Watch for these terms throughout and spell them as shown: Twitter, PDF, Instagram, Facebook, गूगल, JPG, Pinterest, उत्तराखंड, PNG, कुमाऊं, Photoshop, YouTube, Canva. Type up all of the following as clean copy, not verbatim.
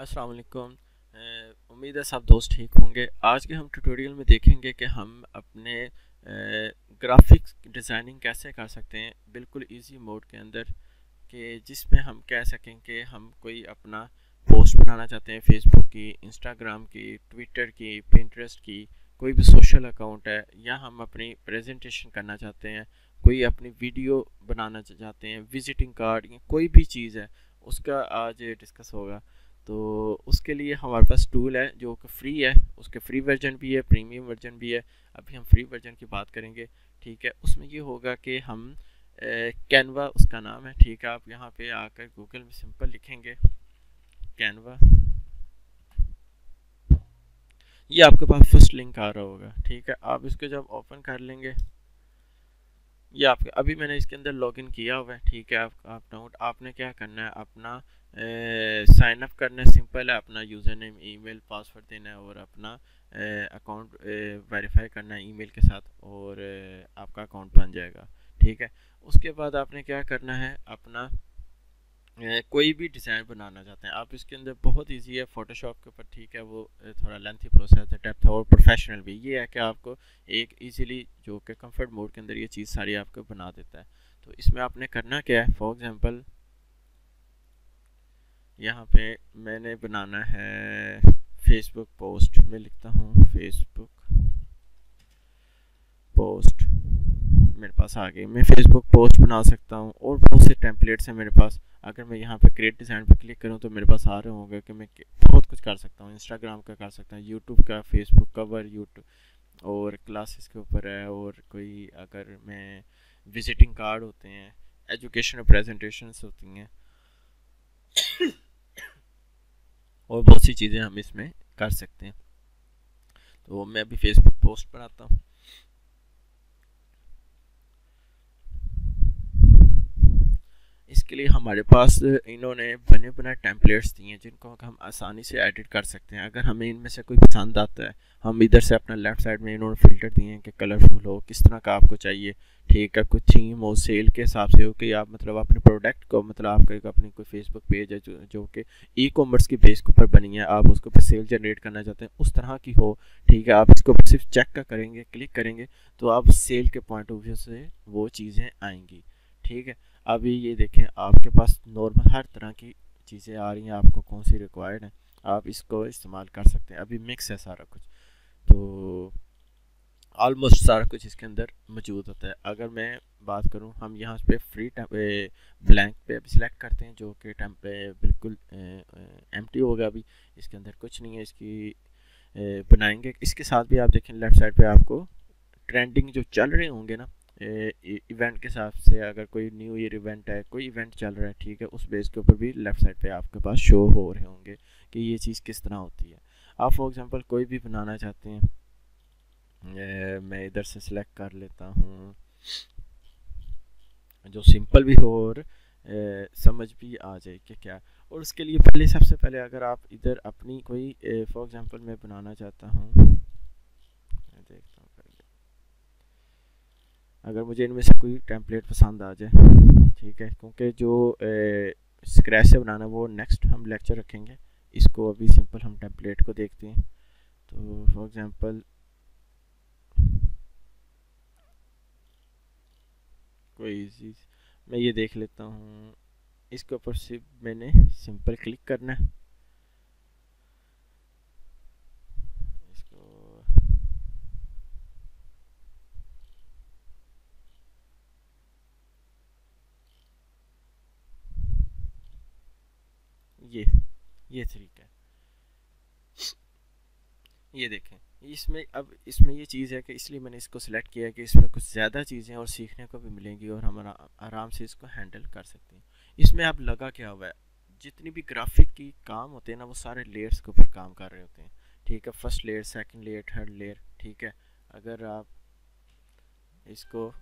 अस्सलाम वालेकुम, उम्मीद है सब दोस्त ठीक होंगे। आज के हम ट्यूटोरियल में देखेंगे कि हम अपने ग्राफिक्स डिज़ाइनिंग कैसे कर सकते हैं बिल्कुल इजी मोड के अंदर, कि जिसमें हम कह सकें कि हम कोई अपना पोस्ट बनाना चाहते हैं, फेसबुक की, इंस्टाग्राम की, ट्विटर की, पिंटरेस्ट की, कोई भी सोशल अकाउंट है, या हम अपनी प्रेजेंटेशन करना चाहते हैं, कोई अपनी वीडियो बनाना चाहते हैं, विजिटिंग कार्ड, या कोई भी चीज़ है, उसका आज डिस्कस होगा। तो उसके लिए हमारे पास टूल है जो कि फ्री है, उसके फ्री वर्जन भी है, प्रीमियम वर्जन भी है। अभी हम फ्री वर्जन की बात करेंगे, ठीक है। उसमें ये होगा कि हम कैनवा, उसका नाम है, ठीक है। आप यहाँ पे आकर गूगल में सिंपल लिखेंगे कैनवा, ये आपके पास फर्स्ट लिंक आ रहा होगा, ठीक है। आप इसको जब ओपन कर लेंगे, ये आपके, अभी मैंने इसके अंदर लॉगिन किया हुआ है, ठीक है। आप डाउट, आपने क्या करना है, अपना साइन अप करना है, सिंपल है, अपना यूज़र नेम, ईमेल, पासवर्ड देना है और अपना अकाउंट वेरीफाई करना है ईमेल के साथ, और आपका अकाउंट बन जाएगा, ठीक है। उसके बाद आपने क्या करना है, अपना कोई भी डिज़ाइन बनाना चाहते हैं आप, इसके अंदर बहुत इजी है फोटोशॉप के ऊपर, ठीक है। वो थोड़ा लेंथी प्रोसेस है, डेप्थ है और प्रोफेशनल भी। ये है कि आपको एक इजीली जो कि कंफर्ट मोड के अंदर ये चीज़ सारी आपको बना देता है। तो इसमें आपने करना क्या है, फॉर एग्जांपल यहाँ पे मैंने बनाना है फेसबुक पोस्ट, मैं लिखता हूँ फेसबुक पोस्ट, मेरे पास आ गई। मैं फेसबुक पोस्ट बना सकता हूँ और बहुत से टेम्पलेट्स हैं मेरे पास। अगर मैं यहाँ पे क्रिएट डिज़ाइन पे क्लिक करूँ तो मेरे पास आ रहे होंगे कि मैं बहुत कुछ कर सकता हूँ। इंस्टाग्राम का कर सकता हूँ, यूट्यूब का, फेसबुक कवर, यूट्यूब और क्लासेस के ऊपर है, और कोई अगर मैं विजिटिंग कार्ड होते हैं, एजुकेशन प्रेजेंटेशंस होती हैं और बहुत सी चीज़ें हम इसमें कर सकते हैं। तो मैं अभी फेसबुक पोस्ट पर आता हूँ। इसके लिए हमारे पास इन्होंने बने बनाए टेम्पलेट्स दिए हैं जिनको हम आसानी से एडिट कर सकते हैं। अगर हमें इनमें से कोई पसंद आता है, हम इधर से अपना लेफ़्ट साइड में इन्होंने फ़िल्टर दिए हैं कि कलरफुल हो, किस तरह का आपको चाहिए, ठीक है। कोई थीम हो, सेल के हिसाब से हो, कि आप मतलब अपने प्रोडक्ट को, मतलब आपका अपनी कोई फेसबुक पेज है जो कि ई कॉमर्स की बेस के ऊपर बनी है, आप उसके ऊपर सेल जनरेट करना चाहते हैं, उस तरह की हो, ठीक है। आप इसको सिर्फ चेक का करेंगे, क्लिक करेंगे तो आप सेल के पॉइंट ऑफ व्यू से वो चीज़ें आएंगी, ठीक है। अभी ये देखें, आपके पास नॉर्मल हर तरह की चीज़ें आ रही हैं, आपको कौन सी रिक्वायर्ड है, आप इसको इस्तेमाल कर सकते हैं। अभी मिक्स है सारा कुछ, तो ऑलमोस्ट सारा कुछ इसके अंदर मौजूद होता है। अगर मैं बात करूं, हम यहाँ पे फ्री ब्लैंक पे सिलेक्ट करते हैं जो कि टाइम पे बिल्कुल एम्प्टी होगा, अभी इसके अंदर कुछ नहीं है। इसकी बनाएंगे, इसके साथ भी आप देखें लेफ़्ट साइड पे आपको ट्रेंडिंग जो चल रहे होंगे ना इवेंट के हिसाब से, अगर कोई न्यू ईयर इवेंट है, कोई इवेंट चल रहा है, ठीक है, उस बेस के ऊपर भी लेफ़्ट साइड पे आपके पास शो हो रहे होंगे कि ये चीज़ किस तरह होती है। आप फॉर एग्जांपल कोई भी बनाना चाहते हैं, मैं इधर से सिलेक्ट कर लेता हूँ जो सिंपल भी हो और समझ भी आ जाए कि क्या। और उसके लिए पहले, सबसे पहले अगर आप इधर अपनी कोई फॉर एग्जांपल मैं बनाना चाहता हूँ, अगर मुझे इनमें से कोई टेम्पलेट पसंद आ जाए, ठीक है, क्योंकि जो स्क्रैच से बनाना वो नेक्स्ट हम लेक्चर रखेंगे, इसको अभी सिंपल हम टेम्पलेट को देखते हैं। तो फॉर एग्जांपल कोई चीज़ मैं ये देख लेता हूँ, इसके ऊपर सिर्फ मैंने सिंपल क्लिक करना है, ये तरीका है। ये देखें, इसमें अब इसमें ये चीज़ है कि इसलिए मैंने इसको सिलेक्ट किया है कि इसमें कुछ ज़्यादा चीज़ें और सीखने को भी मिलेंगी और हम आराम से इसको हैंडल कर सकते हैं। इसमें आप लगा क्या हुआ है, जितनी भी ग्राफिक की काम होते हैं ना, वो सारे लेयर्स के ऊपर काम कर रहे होते हैं, ठीक है। First layer, second layer, third layer, ठीक है। अगर आप इसको,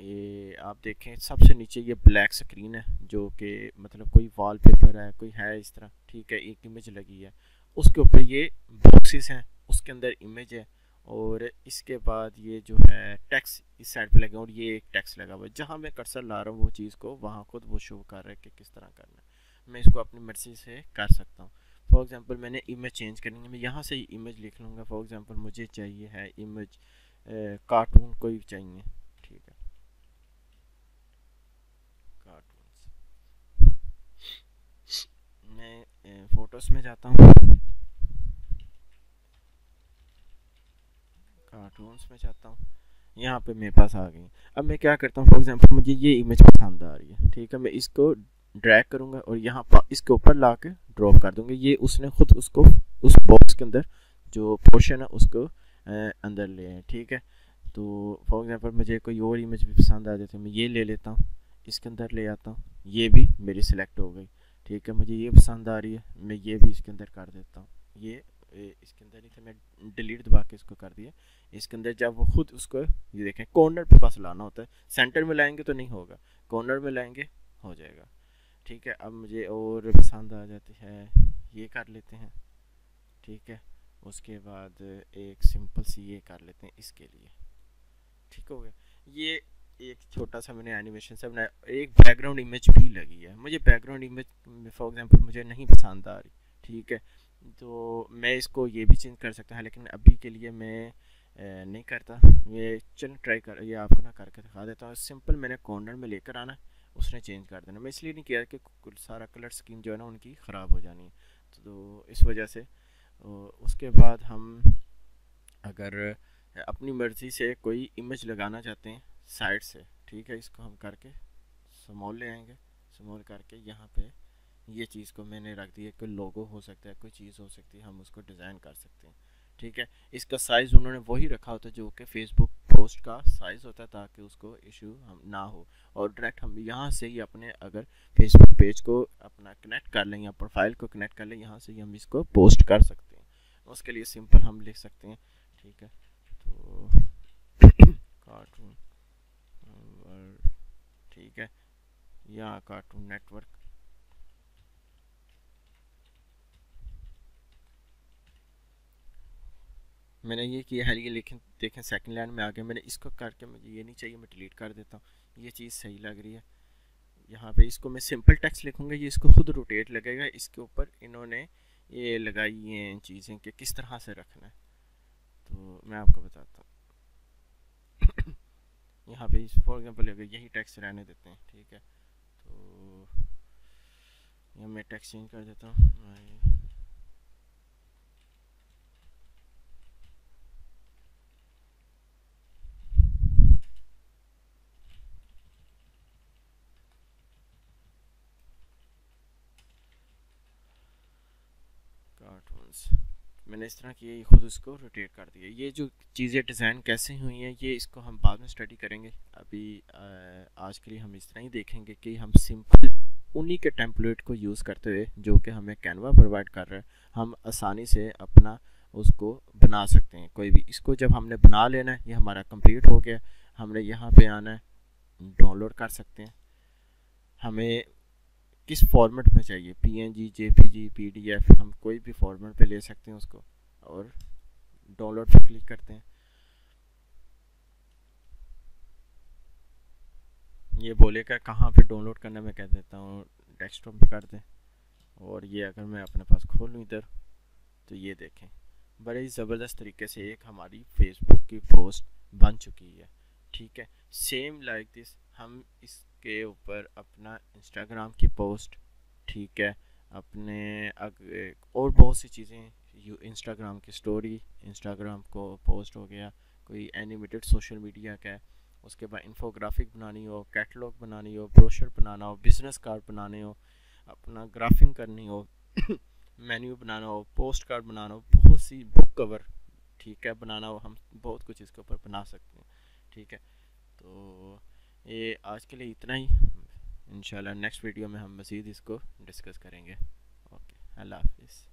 ये आप देखें सबसे नीचे ये ब्लैक स्क्रीन है जो कि मतलब कोई वॉलपेपर है, कोई है इस तरह, ठीक है, एक इमेज लगी है, उसके ऊपर ये बॉक्सेस हैं, उसके अंदर इमेज है, और इसके बाद ये जो है टेक्स्ट इस साइड पे लगा, और ये एक टेक्स्ट लगा हुआ है। जहाँ मैं कर्सर ला रहा हूँ वो चीज़ को वहाँ खुद वो शो कर रहा है कि किस तरह करना है। मैं इसको अपनी मर्ज़ी से कर सकता हूँ। फॉर एग्जांपल मैंने इमेज चेंज करनी है, मैं यहाँ से इमेज लिख लूँगा। फॉर एग्जांपल मुझे चाहिए है इमेज कार्टून, कोई भी चाहिए, ठीक है कार्टून्स। मैं फोटोस में जाता हूँ, कार्टून्स में जाता हूँ, यहाँ पे मेरे पास आ गई। अब मैं क्या करता हूँ, फॉर एग्जांपल मुझे ये इमेज पसंद आ रही है, ठीक है, मैं इसको ड्रैग करूँगा और यहाँ पर इसके ऊपर ला के ड्रॉप कर दूँगा। ये उसने खुद उसको उस बॉक्स के अंदर जो पोर्शन है उसको अंदर ले आए, ठीक है। तो फॉर एग्जांपल मुझे कोई और इमेज भी पसंद आ जाती है, मैं ये ले लेता हूँ, इसके अंदर ले आता हूँ, ये भी मेरी सिलेक्ट हो गई, ठीक है। मुझे ये पसंद आ रही है, मैं ये भी इसके अंदर कर देता हूँ, ये इसके अंदर नहीं था, मैं डिलीट दबा के इसको कर दिया इसके अंदर। जब वो खुद उसको ये देखें, कॉर्नर पे पास लाना होता है, सेंटर में लाएंगे तो नहीं होगा, कॉर्नर में लाएंगे हो जाएगा, ठीक है। अब मुझे और पसंद आ जाती है, ये कर लेते हैं, ठीक है। उसके बाद एक सिंपल सी ये कर लेते हैं इसके लिए, ठीक हो गया। ये एक छोटा सा मैंने एनिमेशन से बनाया, एक बैकग्राउंड इमेज भी लगी है। मुझे बैकग्राउंड इमेज फॉर एग्जांपल मुझे नहीं पसंद आ रही, ठीक है, तो मैं इसको ये भी चेंज कर सकता है, लेकिन अभी के लिए मैं नहीं करता। मैं चल ट्राई कर, ये आपको ना करके दिखा देता हूँ। सिंपल मैंने कॉर्नर में लेकर आना, उसने चेंज कर देना। मैं इसलिए नहीं किया कि सारा कलर स्कीम जो है ना उनकी ख़राब हो जानी है, तो इस वजह से। उसके बाद हम अगर अपनी मर्ज़ी से कोई इमेज लगाना चाहते हैं साइड से, ठीक है, इसको हम करके स्मॉल ले आएंगे, स्मॉल करके यहाँ पे ये चीज़ को मैंने रख दी है। कोई लोगो हो सकता है, कोई चीज़ हो सकती है, हम उसको डिज़ाइन कर सकते हैं, ठीक है। इसका साइज़ उन्होंने वही रखा होता है जो कि फेसबुक पोस्ट का साइज़ होता है, ताकि उसको इशू हम ना हो। और डायरेक्ट हम यहाँ से ही अपने अगर फेसबुक पेज को अपना कनेक्ट कर लें या प्रोफाइल को कनेक्ट कर लें, यहाँ से ही हम इसको पोस्ट कर सकते हैं। उसके लिए सिंपल हम लिख सकते हैं, ठीक है, तो कार्टून, ठीक है, या कार्टून नेटवर्क, मैंने ये किया है। ये लेकिन देखें सेकंड लाइन में आ गया, मैंने इसको करके, मुझे ये नहीं चाहिए, मैं डिलीट कर देता हूँ, ये चीज़ सही लग रही है। यहाँ पे इसको मैं सिंपल टेक्स्ट लिखूँगा, ये इसको खुद रोटेट लगेगा। इसके ऊपर इन्होंने ये लगाई हैं चीज़ें कि किस तरह से रखना है, तो मैं आपको बताता हूँ। यहाँ पे फॉर एग्जाम्पल यही टेक्स्ट रहने देते हैं, ठीक है, तो यह मैं टेक्स्ट चेंज कर देता हूँ। मैंने इस तरह किया, खुद उसको रोटेट कर दिया। ये जो चीज़ें डिज़ाइन कैसे हुई हैं ये इसको हम बाद में स्टडी करेंगे, अभी आज के लिए हम इस तरह ही देखेंगे कि हम सिंपल उन्हीं के टेम्पलेट को यूज़ करते हुए जो कि हमें कैनवा प्रोवाइड कर रहा है, हम आसानी से अपना उसको बना सकते हैं कोई भी। इसको जब हमने बना लेना है, ये हमारा कंप्लीट हो गया, हमने यहाँ पर आना है, डाउनलोड कर सकते हैं। हमें किस फॉर्मेट में चाहिए, PNG, JPG, PDF, हम कोई भी फॉर्मेट पे ले सकते हैं उसको, और डाउनलोड पे क्लिक करते हैं। ये बोलेगा कहाँ पे डाउनलोड करना, मैं कह देता हूँ डेस्कटॉप पे कर दें। और ये अगर मैं अपने पास खोलूँ इधर, तो ये देखें बड़े ज़बरदस्त तरीके से एक हमारी फेसबुक की पोस्ट बन चुकी है, ठीक है। सेम लाइक दिस हम इसके ऊपर अपना इंस्टाग्राम की पोस्ट, ठीक है, अपने और बहुत सी चीज़ें, इंस्टाग्राम की स्टोरी, इंस्टाग्राम को पोस्ट हो गया, कोई एनिमेटेड सोशल मीडिया का है, उसके बाद इन्फोग्राफिक बनानी हो, कैटलॉग बनानी हो, ब्रोशर बनाना हो, बिजनेस कार्ड बनाने हो, अपना ग्राफिंग करनी हो, मेन्यू बनाना हो, पोस्ट कार्ड बनाना हो, बहुत सी बुक कवर, ठीक है, बनाना हो, हम बहुत कुछ इसके ऊपर बना सकते हैं, ठीक है। तो ये आज के लिए इतना ही, इंशाल्लाह नेक्स्ट वीडियो में हम मज़ीद इसको डिस्कस करेंगे। ओके, अल्लाह हाफ़िज़।